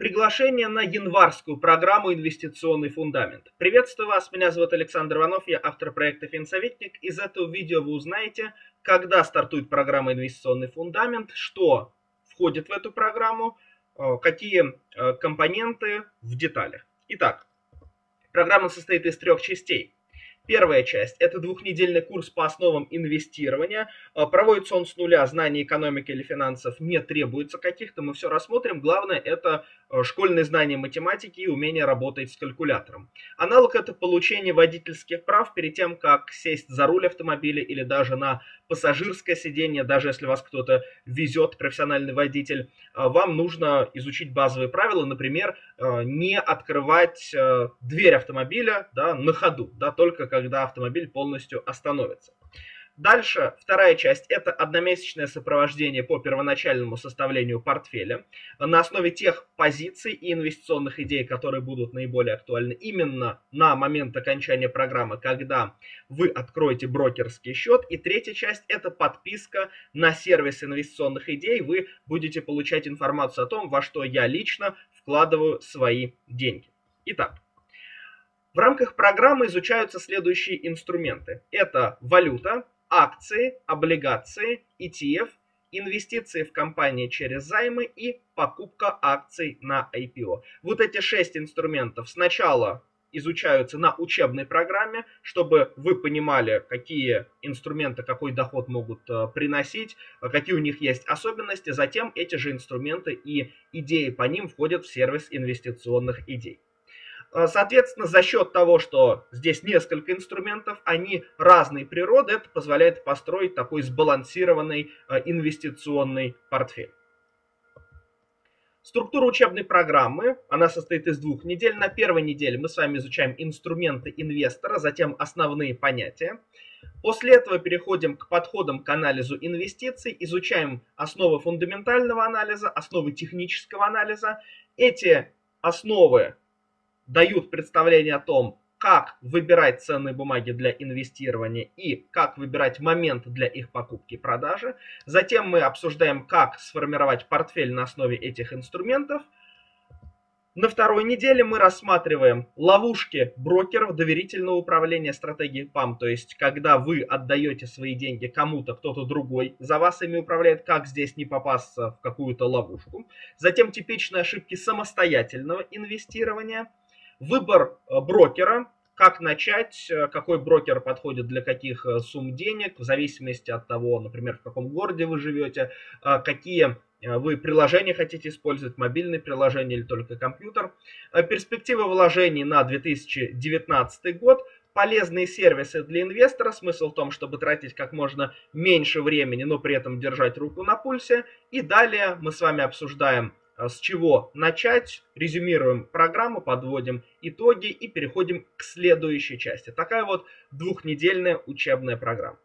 Приглашение на январскую программу «Инвестиционный фундамент». Приветствую вас, меня зовут Александр Иванов, я автор проекта «Финсоветник». Из этого видео вы узнаете, когда стартует программа «Инвестиционный фундамент», что входит в эту программу, какие компоненты в деталях. Итак, программа состоит из трех частей. Первая часть – это двухнедельный курс по основам инвестирования. Проводится он с нуля, знаний экономики или финансов не требуется каких-то, мы все рассмотрим. Главное – это школьные знания математики и умение работать с калькулятором. Аналог – это получение водительских прав перед тем, как сесть за руль автомобиля или даже на пассажирское сиденье, даже если вас кто-то везет, профессиональный водитель, вам нужно изучить базовые правила, например, не открывать дверь автомобиля на ходу, только когда автомобиль полностью остановится. Дальше, вторая часть, это одномесячное сопровождение по первоначальному составлению портфеля на основе тех позиций и инвестиционных идей, которые будут наиболее актуальны именно на момент окончания программы, когда вы откроете брокерский счет. И третья часть, это подписка на сервис инвестиционных идей. Вы будете получать информацию о том, во что я лично вкладываю свои деньги. Итак. В рамках программы изучаются следующие инструменты. Это валюта, акции, облигации, ETF, инвестиции в компании через займы и покупка акций на IPO. Вот эти 6 инструментов сначала изучаются на учебной программе, чтобы вы понимали, какие инструменты, какой доход могут приносить, какие у них есть особенности. Затем эти же инструменты и идеи по ним входят в сервис инвестиционных идей. Соответственно, за счет того, что здесь несколько инструментов, они разной природы, это позволяет построить такой сбалансированный инвестиционный портфель. Структура учебной программы, она состоит из 2 недель. На первой неделе мы с вами изучаем инструменты инвестора, затем основные понятия. После этого переходим к подходам к анализу инвестиций, изучаем основы фундаментального анализа, основы технического анализа. Эти основы дают представление о том, как выбирать ценные бумаги для инвестирования и как выбирать момент для их покупки и продажи. Затем мы обсуждаем, как сформировать портфель на основе этих инструментов. На второй неделе мы рассматриваем ловушки брокеров, доверительного управления, стратегии ПАМ, то есть когда вы отдаете свои деньги кому-то, кто-то другой за вас ими управляет, как здесь не попасться в какую-то ловушку. Затем типичные ошибки самостоятельного инвестирования. Выбор брокера, как начать, какой брокер подходит для каких сумм денег, в зависимости от того, например, в каком городе вы живете, какие вы приложения хотите использовать, мобильные приложения или только компьютер. Перспективы вложений на 2019 год. Полезные сервисы для инвестора. Смысл в том, чтобы тратить как можно меньше времени, но при этом держать руку на пульсе. И далее мы с вами обсуждаем, с чего начать, резюмируем программу, подводим итоги и переходим к следующей части. Такая вот двухнедельная учебная программа.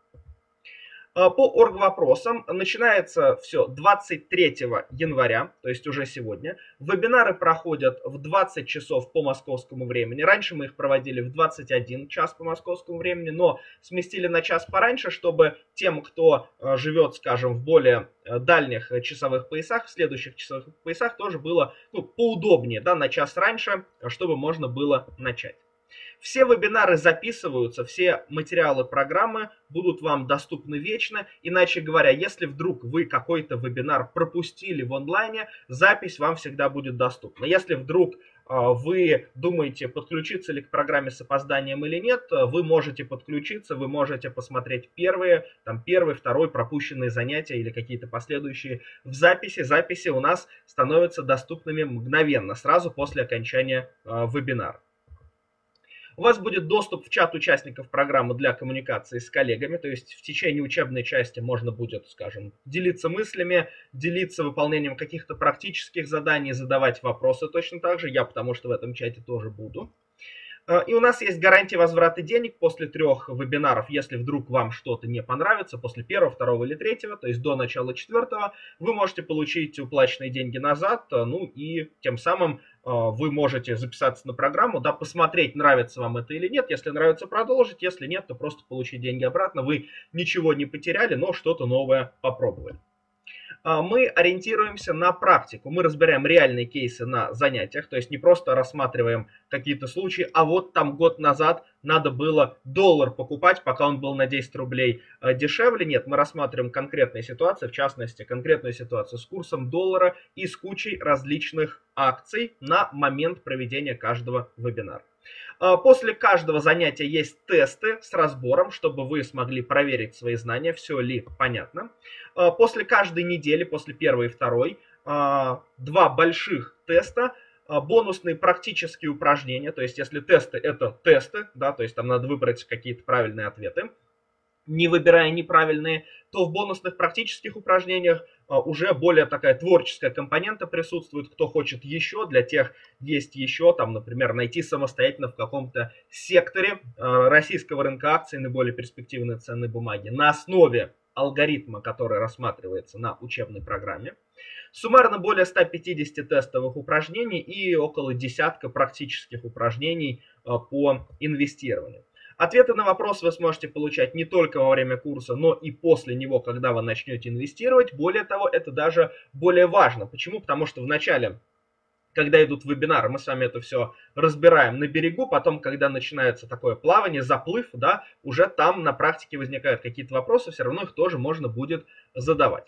По оргвопросам начинается все 23 января, то есть уже сегодня. Вебинары проходят в 20 часов по московскому времени. Раньше мы их проводили в 21 час по московскому времени, но сместили на час пораньше, чтобы тем, кто живет, скажем, в более дальних часовых поясах, в следующих часовых поясах тоже было поудобнее, на час раньше, чтобы можно было начать. Все вебинары записываются, все материалы программы будут вам доступны вечно. Иначе говоря, если вдруг вы какой-то вебинар пропустили в онлайне, запись вам всегда будет доступна. Если вдруг вы думаете, подключиться ли к программе с опозданием или нет, вы можете подключиться, вы можете посмотреть первый, второй пропущенные занятия или какие-то последующие в записи. Записи у нас становятся доступными мгновенно, сразу после окончания вебинара. У вас будет доступ в чат участников программы для коммуникации с коллегами, то есть в течение учебной части можно будет, скажем, делиться мыслями, делиться выполнением каких-то практических заданий, задавать вопросы точно так же, я потому что в этом чате тоже буду. И у нас есть гарантия возврата денег после 3 вебинаров, если вдруг вам что-то не понравится, после 1, 2 или 3, то есть до начала 4, вы можете получить уплаченные деньги назад, и тем самым вы можете записаться на программу, посмотреть, нравится вам это или нет. Если нравится, продолжить, если нет, то просто получить деньги обратно. Вы ничего не потеряли, но что-то новое попробовали. мы ориентируемся на практику. Мы разбираем реальные кейсы на занятиях, то есть не просто рассматриваем какие-то случаи, а вот там год назад надо было доллар покупать, пока он был на 10 рублей дешевле. Нет, мы рассматриваем конкретные ситуации, в частности, конкретную ситуацию с курсом доллара и с кучей различных акций на момент проведения каждого вебинара. После каждого занятия есть тесты с разбором, чтобы вы смогли проверить свои знания, все ли понятно. После каждой недели, после первой и второй, 2 больших теста, бонусные практические упражнения, то есть если тесты — это тесты, да, то есть там надо выбрать какие-то правильные ответы, не выбирая неправильные, то в бонусных практических упражнениях уже более такая творческая компонента присутствует. Кто хочет еще, для тех есть еще, там, например, найти самостоятельно в каком-то секторе российского рынка акций наиболее перспективные ценные бумаги на основе алгоритма, который рассматривается на учебной программе. Суммарно более 150 тестовых упражнений и около 10 практических упражнений по инвестированию. Ответы на вопрос вы сможете получать не только во время курса, но и после него, когда вы начнете инвестировать. Более того, это даже более важно. Почему? Потому что в начале, когда идут вебинары, мы с вами это все разбираем на берегу. Потом, когда начинается такое плавание, заплыв, да, уже там на практике возникают какие-то вопросы, все равно их тоже можно будет задавать.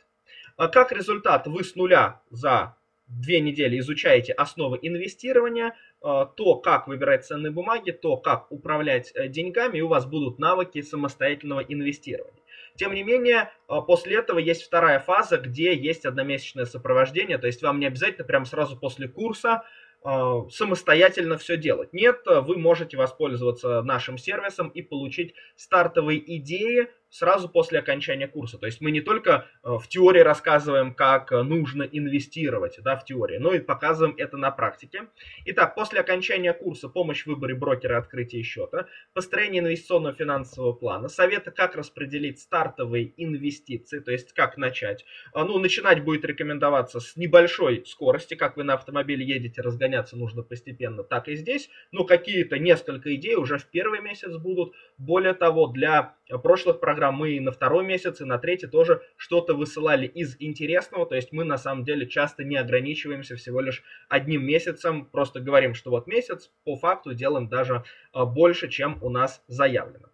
А как результат, вы с нуля за 2 недели изучаете основы инвестирования, то, как выбирать ценные бумаги, то, как управлять деньгами, и у вас будут навыки самостоятельного инвестирования. Тем не менее, после этого есть вторая фаза, где есть одномесячное сопровождение, то есть вам не обязательно прямо сразу после курса самостоятельно все делать. Нет, вы можете воспользоваться нашим сервисом и получить стартовые идеи сразу после окончания курса. То есть мы не только в теории рассказываем, как нужно инвестировать, да, в теории, но и показываем это на практике. Итак, после окончания курса помощь в выборе брокера, открытия счета, построение инвестиционного финансового плана, советы, как распределить стартовые инвестиции, то есть как начать. Ну, начинать будет рекомендоваться с небольшой скорости, как вы на автомобиле едете, разгоняться нужно постепенно, так и здесь. Но какие-то несколько идей уже в первый месяц будут. Более того, для прошлых программ мы на 2-й месяц и на 3-й тоже что-то высылали из интересного, то есть мы на самом деле часто не ограничиваемся всего лишь 1 месяцем, просто говорим, что вот месяц, по факту делаем даже больше, чем у нас заявлено.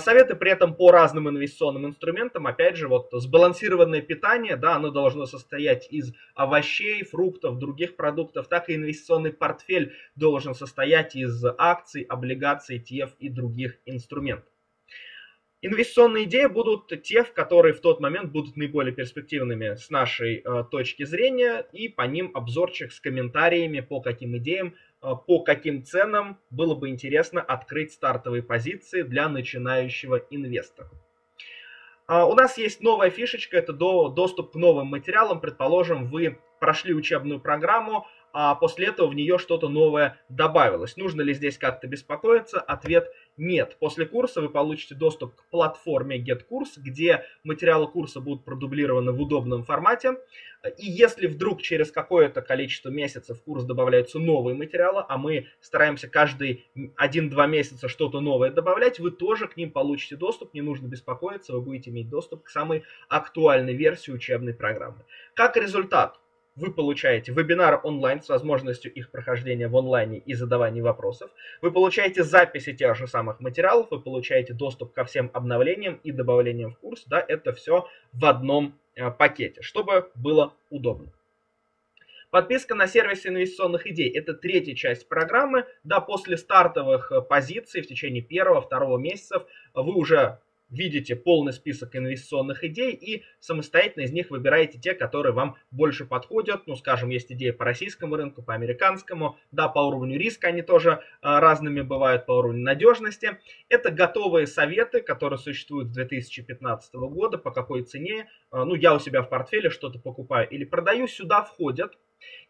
Советы при этом по разным инвестиционным инструментам, опять же, вот сбалансированное питание, да, оно должно состоять из овощей, фруктов, других продуктов, так и инвестиционный портфель должен состоять из акций, облигаций, ETF и других инструментов. Инвестиционные идеи будут те, которые в тот момент будут наиболее перспективными с нашей точки зрения, и по ним обзорчик с комментариями, по каким идеям, по каким ценам было бы интересно открыть стартовые позиции для начинающего инвестора. У нас есть новая фишечка, это доступ к новым материалам. Предположим, вы прошли учебную программу, а после этого в нее что-то новое добавилось. Нужно ли здесь как-то беспокоиться? Ответ нет. После курса вы получите доступ к платформе GetCourse, где материалы курса будут продублированы в удобном формате. И если вдруг через какое-то количество месяцев в курс добавляются новые материалы, а мы стараемся каждые 1-2 месяца что-то новое добавлять, вы тоже к ним получите доступ, не нужно беспокоиться, вы будете иметь доступ к самой актуальной версии учебной программы. Как результат, вы получаете вебинары онлайн с возможностью их прохождения в онлайне и задавания вопросов. Вы получаете записи тех же самых материалов, вы получаете доступ ко всем обновлениям и добавлениям в курс. Да, это все в одном пакете, чтобы было удобно. Подписка на сервис инвестиционных идей – это 3-я часть программы. Да, после стартовых позиций в течение 1-2 месяцев вы уже видите полный список инвестиционных идей и самостоятельно из них выбираете те, которые вам больше подходят. Ну, скажем, есть идеи по российскому рынку, по американскому, да, по уровню риска они тоже разными бывают, по уровню надежности. Это готовые советы, которые существуют с 2015 года, по какой цене. Ну, я у себя в портфеле что-то покупаю или продаю, сюда входят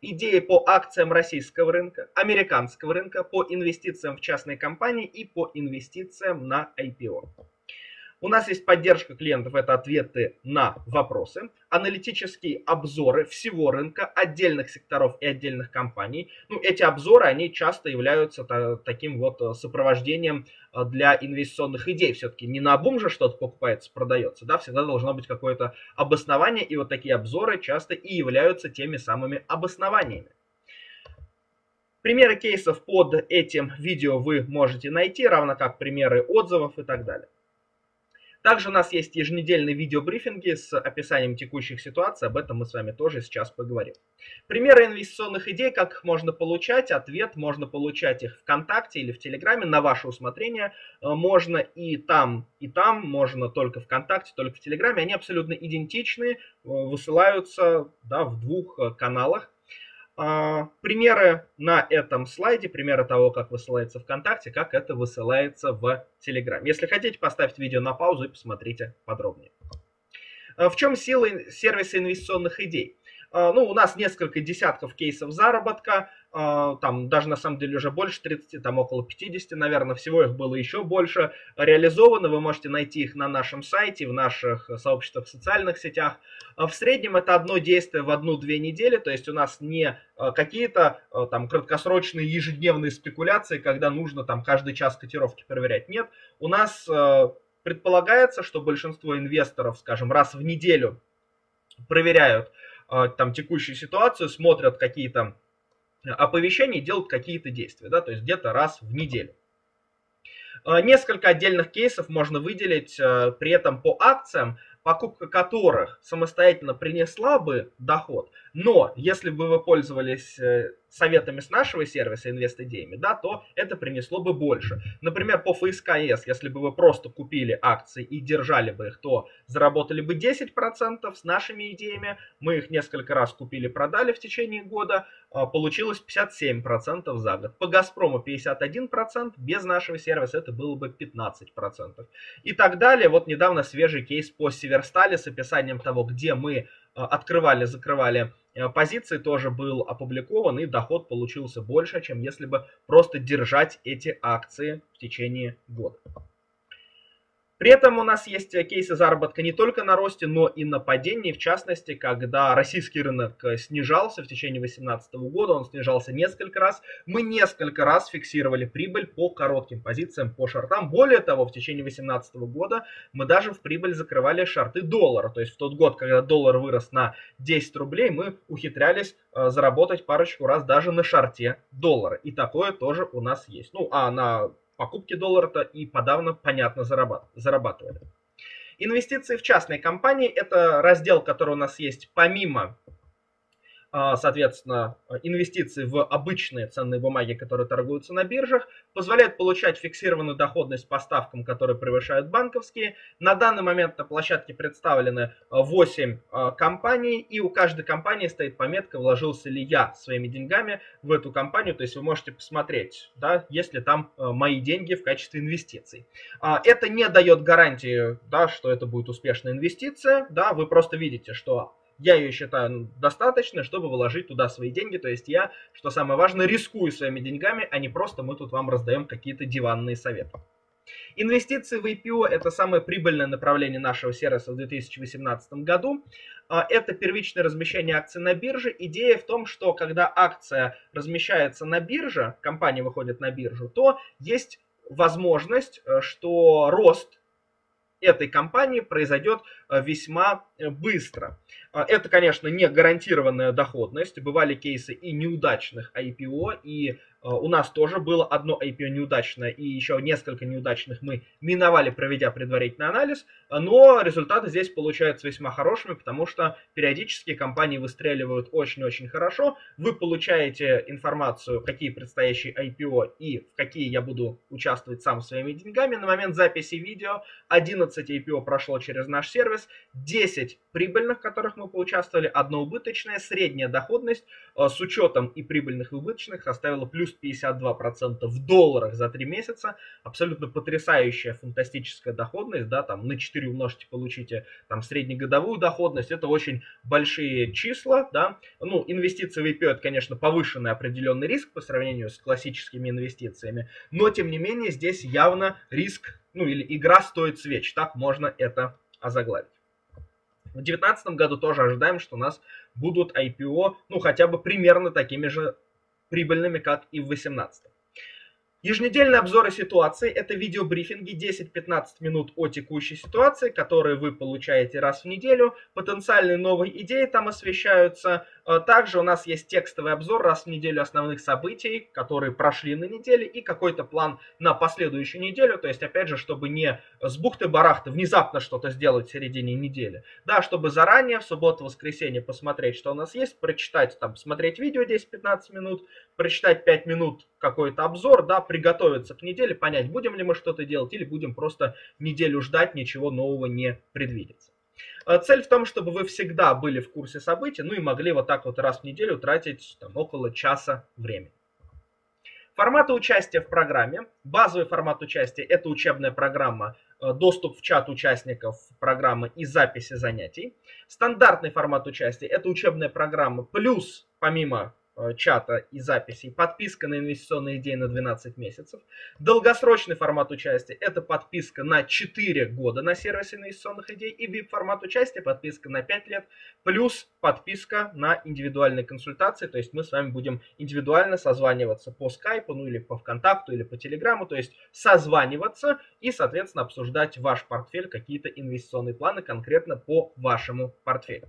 идеи по акциям российского рынка, американского рынка, по инвестициям в частные компании и по инвестициям на IPO. У нас есть поддержка клиентов, это ответы на вопросы, аналитические обзоры всего рынка, отдельных секторов и отдельных компаний. Ну, эти обзоры, они часто являются таким вот сопровождением для инвестиционных идей. Все-таки не наобум же что-то покупается, продается, да, всегда должно быть какое-то обоснование, и вот такие обзоры часто и являются теми самыми обоснованиями. Примеры кейсов под этим видео вы можете найти, равно как примеры отзывов и так далее. Также у нас есть еженедельные видеобрифинги с описанием текущих ситуаций, об этом мы с вами тоже сейчас поговорим. Примеры инвестиционных идей, как их можно получать, ответ, можно получать их ВКонтакте или в Телеграме, на ваше усмотрение, можно и там, можно только ВКонтакте, только в Телеграме, они абсолютно идентичны, высылаются, да, в двух каналах. Примеры на этом слайде, примеры того, как высылается ВКонтакте, как это высылается в Телеграм. Если хотите, поставьте видео на паузу и посмотрите подробнее. В чем сила сервиса инвестиционных идей? Ну, у нас несколько десятков кейсов заработка, там даже на самом деле уже больше 30, там около 50, наверное, всего их было еще больше реализовано. Вы можете найти их на нашем сайте, в наших сообществах в социальных сетях. В среднем это одно действие в 1-2 недели, то есть у нас не какие-то там краткосрочные ежедневные спекуляции, когда нужно там каждый час котировки проверять. Нет, у нас предполагается, что большинство инвесторов, скажем, раз в неделю проверяют там текущую ситуацию, смотрят какие-то оповещения, делают какие-то действия, да, то есть где-то раз в неделю. Несколько отдельных кейсов можно выделить при этом по акциям, покупка которых самостоятельно принесла бы доход, но если бы вы пользовались советами с нашего сервиса Инвест-идеями, да, то это принесло бы больше. Например, по ФСКС, если бы вы просто купили акции и держали бы их, то заработали бы 10%. С нашими идеями мы их несколько раз купили-продали в течение года, получилось 57% за год. По Газпрому 51%, без нашего сервиса это было бы 15%. И так далее. Вот недавно свежий кейс по Северстали с описанием того, где мы открывали-закрывали позиции, тоже был опубликован, и доход получился больше, чем если бы просто держать эти акции в течение года. При этом у нас есть кейсы заработка не только на росте, но и на падении. В частности, когда российский рынок снижался в течение 2018 года, он снижался несколько раз. Мы несколько раз фиксировали прибыль по коротким позициям, по шортам. Более того, в течение 2018 года мы даже в прибыль закрывали шорты доллара. То есть в тот год, когда доллар вырос на 10 рублей, мы ухитрялись заработать парочку раз даже на шорте доллара. И такое тоже у нас есть. Ну, а на покупки доллара-то и подавно, понятно, зарабатывали. Инвестиции в частные компании – это раздел, который у нас есть помимо, соответственно, инвестиций в обычные ценные бумаги, которые торгуются на биржах, позволяет получать фиксированную доходность по ставкам, которые превышают банковские. На данный момент на площадке представлены 8 компаний, и у каждой компании стоит пометка «Вложился ли я своими деньгами в эту компанию?». То есть вы можете посмотреть, да, есть ли там мои деньги в качестве инвестиций. Это не дает гарантии, да, что это будет успешная инвестиция, да, вы просто видите, что я ее считаю достаточной, чтобы вложить туда свои деньги. То есть я, что самое важное, рискую своими деньгами, а не просто мы тут вам раздаем какие-то диванные советы. Инвестиции в IPO – это самое прибыльное направление нашего сервиса в 2018 году. Это первичное размещение акций на бирже. Идея в том, что когда акция размещается на бирже, компания выходит на биржу, то есть возможность, что рост этой компании произойдет весьма быстро. Это, конечно, не гарантированная доходность. Бывали кейсы и неудачных IPO, и у нас тоже было одно IPO неудачное, и еще несколько неудачных мы миновали, проведя предварительный анализ, но результаты здесь получаются весьма хорошими, потому что периодически компании выстреливают очень-очень хорошо. Вы получаете информацию, какие предстоящие IPO и в какие я буду участвовать сам своими деньгами. На момент записи видео 11 IPO прошло через наш сервис, 10 прибыльных, в которых мы поучаствовали, одно убыточное. Средняя доходность с учетом и прибыльных, и убыточных составила плюс 52% в долларах за 3 месяца. Абсолютно потрясающая, фантастическая доходность, да, там на 4 умножьте, получите там среднегодовую доходность. Это очень большие числа, да. Ну, инвестиции в IPO, это, конечно, повышенный определенный риск по сравнению с классическими инвестициями, но, тем не менее, здесь явно риск ну или игра стоит свеч, так можно это озаглавить. В 2019 году тоже ожидаем, что у нас будут IPO, ну хотя бы примерно такими же прибыльными, как и в 2018. Еженедельные обзоры ситуации – это видеобрифинги 10-15 минут о текущей ситуации, которые вы получаете раз в неделю. Потенциальные новые идеи там освещаются. Также у нас есть текстовый обзор раз в неделю основных событий, которые прошли на неделе, и какой-то план на последующую неделю. То есть, опять же, чтобы не с бухты-барахты внезапно что-то сделать в середине недели. Да, чтобы заранее в субботу-воскресенье посмотреть, что у нас есть, прочитать, там, смотреть видео 10-15 минут, прочитать 5 минут какой-то обзор, да, приготовиться к неделе, понять, будем ли мы что-то делать или будем просто неделю ждать, ничего нового не предвидится. Цель в том, чтобы вы всегда были в курсе событий, ну и могли вот так вот раз в неделю тратить там, около часа времени. Форматы участия в программе. Базовый формат участия – это учебная программа, доступ в чат участников программы и записи занятий. Стандартный формат участия – это учебная программа плюс, помимо чата и записей, подписка на инвестиционные идеи на 12 месяцев. Долгосрочный формат участия – это подписка на 4 года на сервис инвестиционных идей. И VIP-формат участия – подписка на 5 лет, плюс подписка на индивидуальные консультации. То есть мы с вами будем индивидуально созваниваться по скайпу, ну или по ВКонтакту, или по Телеграму. То есть созваниваться и, соответственно, обсуждать ваш портфель, какие-то инвестиционные планы конкретно по вашему портфелю.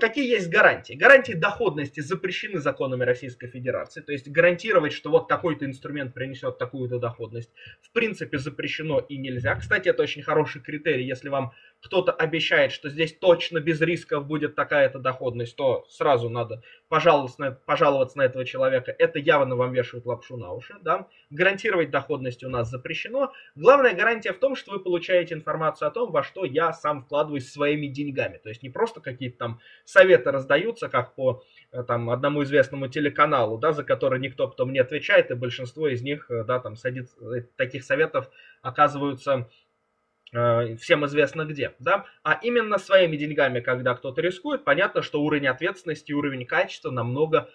Какие есть гарантии? Гарантии доходности запрещены законами Российской Федерации. То есть гарантировать, что вот такой-то инструмент принесет такую-то доходность, в принципе запрещено и нельзя. Кстати, это очень хороший критерий. Если вам кто-то обещает, что здесь точно без рисков будет такая-то доходность, то сразу надо пожаловаться на этого человека. Это явно вам вешают лапшу на уши. Да? Гарантировать доходность у нас запрещено. Главная гарантия в том, что вы получаете информацию о том, во что я сам вкладываюсь своими деньгами. То есть не просто какие-то там советы раздаются, как по там, одному известному телеканалу, да, за который никто потом не отвечает, и большинство из них, да, там, таких советов оказываются всем известно где, да, а именно своими деньгами, когда кто-то рискует, понятно, что уровень ответственности, уровень качества намного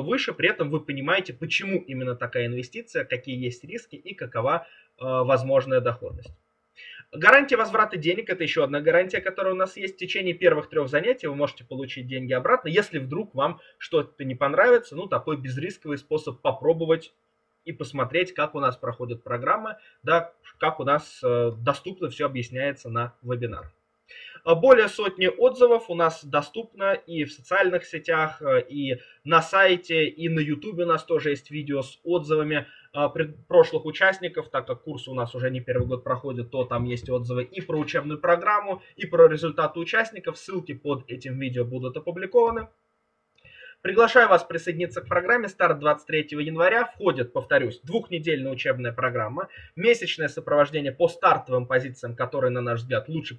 выше, при этом вы понимаете, почему именно такая инвестиция, какие есть риски и какова возможная доходность. Гарантия возврата денег – это еще одна гарантия, которая у нас есть. В течение первых 3 занятий вы можете получить деньги обратно, если вдруг вам что-то не понравится, ну, такой безрисковый способ попробовать и посмотреть, как у нас проходит программа, да, как у нас доступно все объясняется на вебинар. Более сотни отзывов у нас доступно и в социальных сетях, и на сайте, и на YouTube у нас тоже есть видео с отзывами прошлых участников, так как курс у нас уже не первый год проходит, то там есть отзывы и про учебную программу, и про результаты участников. Ссылки под этим видео будут опубликованы. Приглашаю вас присоединиться к программе. Старт 23 января. Входит, повторюсь, 2-недельная учебная программа, месячное сопровождение по стартовым позициям, которые, на наш взгляд, лучше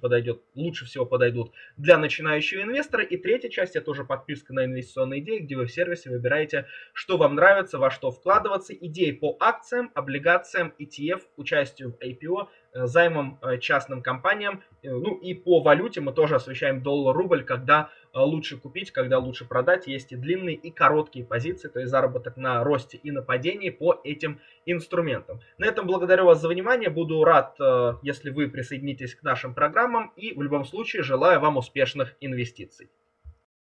всего подойдут для начинающего инвестора. И третья часть – это уже подписка на инвестиционные идеи, где вы в сервисе выбираете, что вам нравится, во что вкладываться, идеи по акциям, облигациям, ETF, участию в IPO, займам частным компаниям. Ну и по валюте мы тоже освещаем доллар-рубль, когда лучше купить, когда лучше продать. Есть и длинные, и короткие позиции, то есть заработок на росте и на падении по этим инструментам. На этом благодарю вас за внимание. Буду рад, если вы присоединитесь к нашим программам. И в любом случае желаю вам успешных инвестиций.